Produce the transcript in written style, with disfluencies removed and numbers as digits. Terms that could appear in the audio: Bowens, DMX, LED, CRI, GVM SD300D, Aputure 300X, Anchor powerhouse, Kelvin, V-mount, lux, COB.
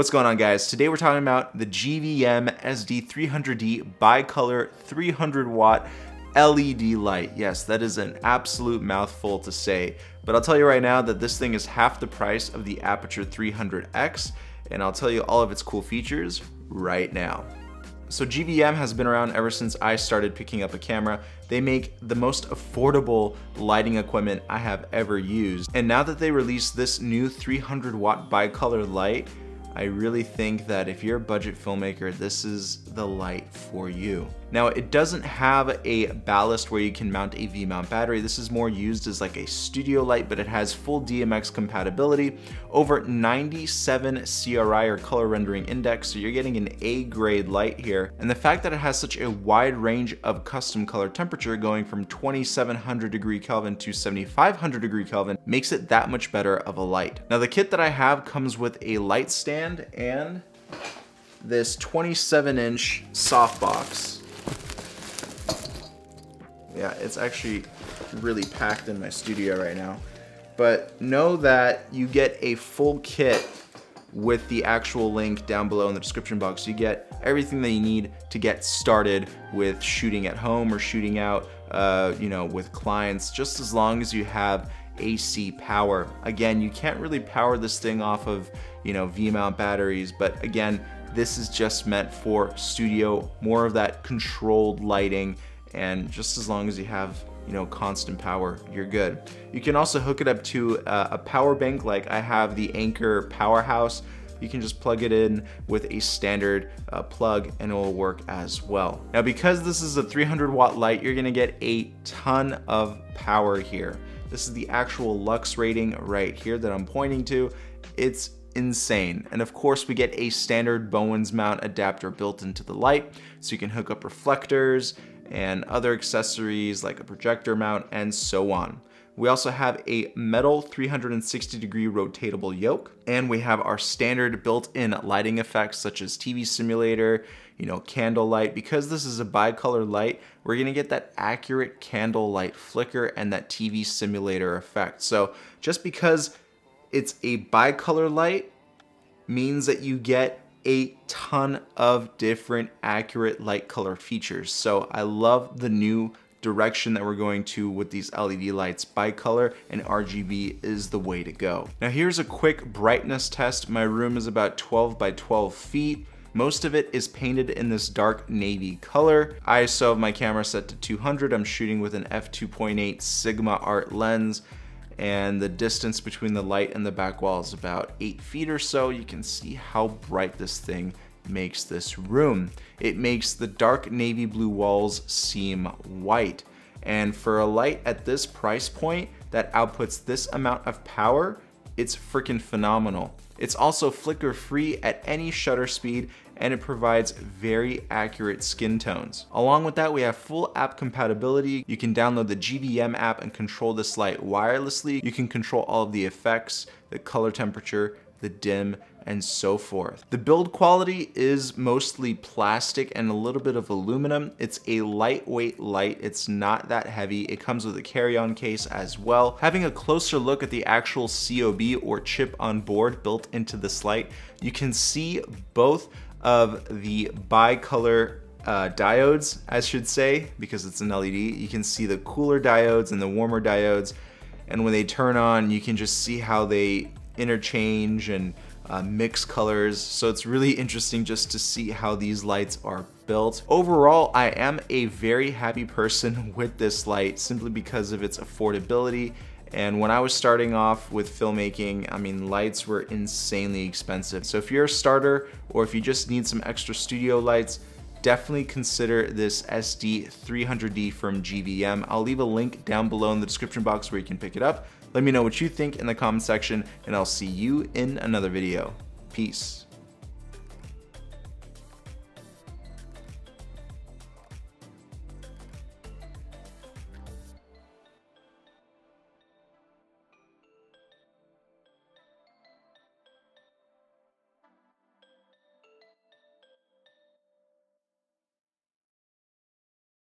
What's going on, guys? Today we're talking about the GVM SD300D bicolor 300-watt LED light. Yes, that is an absolute mouthful to say, but I'll tell you right now that this thing is half the price of the Aputure 300X, and I'll tell you all of its cool features right now. So GVM has been around ever since I started picking up a camera. They make the most affordable lighting equipment I have ever used. And now that they released this new 300-watt bicolor light, I really think that if you're a budget filmmaker, this is the light for you. Now, it doesn't have a ballast where you can mount a V-mount battery. This is more used as like a studio light, but it has full DMX compatibility, over 97 CRI or color rendering index, so you're getting an A grade light here. And the fact that it has such a wide range of custom color temperature, going from 2700 degree Kelvin to 7500 degree Kelvin, makes it that much better of a light. Now, the kit that I have comes with a light stand and this 27-inch softbox. Yeah, it's actually really packed in my studio right now. But know that you get a full kit with the actual link down below in the description box. You get everything that you need to get started with shooting at home or shooting out, with clients, just as long as you have AC power. Again, you can't really power this thing off of, V-mount batteries, but again, this is just meant for studio, more of that controlled lighting, and just as long as you have, constant power, you're good. You can also hook it up to a power bank, like I have the Anchor Powerhouse. You can just plug it in with a standard plug and it will work as well. Now, because this is a 300-watt light, you're gonna get a ton of power here. This is the actual lux rating right here that I'm pointing to. It's insane. And of course, we get a standard Bowens mount adapter built into the light, so you can hook up reflectors and other accessories like a projector mount and so on. We also have a metal 360-degree rotatable yoke, and we have our standard built-in lighting effects such as TV simulator, candle light. Because this is a bicolor light, we're gonna get that accurate candle light flicker and that TV simulator effect. So just because it's a bicolor light means that you get a ton of different accurate light color features. So I love the new direction that we're going to with these LED lights. Bicolor and RGB is the way to go. Now, here's a quick brightness test. My room is about 12 by 12 feet. Most of it is painted in this dark navy color. ISO of my camera set to 200. I'm shooting with an f2.8 Sigma Art lens, and the distance between the light and the back wall is about 8 feet or so. You can see how bright this thing makes this room. It makes the dark navy blue walls seem white. And for a light at this price point that outputs this amount of power, it's freaking phenomenal. It's also flicker free at any shutter speed, and it provides very accurate skin tones. Along with that, we have full app compatibility. You can download the GVM app and control this light wirelessly. You can control all of the effects, the color temperature, the dim, and so forth. The build quality is mostly plastic and a little bit of aluminum. It's a lightweight light. It's not that heavy. It comes with a carry-on case as well. Having a closer look at the actual COB or chip on board built into this light, you can see both of the bicolor diodes, I should say, because it's an LED. You can see the cooler diodes and the warmer diodes. And when they turn on, you can just see how they interchange and mix colors. So it's really interesting just to see how these lights are built. Overall, I am a very happy person with this light simply because of its affordability. And when I was starting off with filmmaking, I mean, lights were insanely expensive. So if you're a starter or if you just need some extra studio lights, definitely consider this SD300D from GVM. I'll leave a link down below in the description box where you can pick it up. Let me know what you think in the comment section, and I'll see you in another video. Peace.